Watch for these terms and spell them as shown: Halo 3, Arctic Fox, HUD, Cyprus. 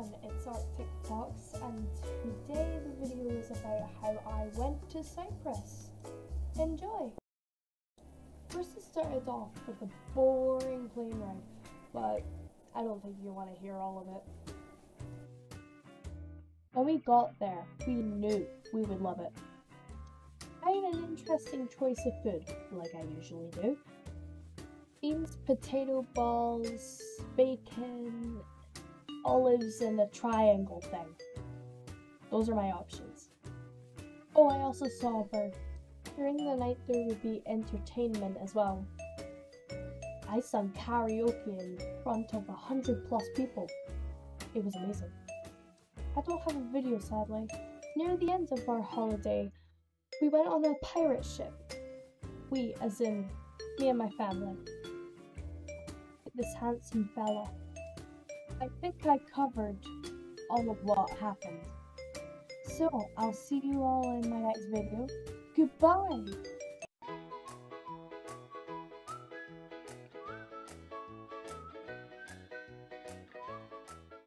everyone, it's Arctic Fox, and today the video is about how I went to Cyprus. Enjoy! First it started off with a boring plane ride, but I don't think you want to hear all of it. When we got there, we knew we would love it. I had an interesting choice of food, like I usually do. Beans, potato balls, bacon, olives, and a triangle thing. Those are my options. Oh, I also saw a bird. During the night there would be entertainment as well. I sang karaoke in front of 100+ people. It was amazing. I don't have a video, sadly. Near the end of our holiday, we went on a pirate ship. We, as in me and my family. This handsome fella. I think I covered all of what happened. So, I'll see you all in my next video. Goodbye!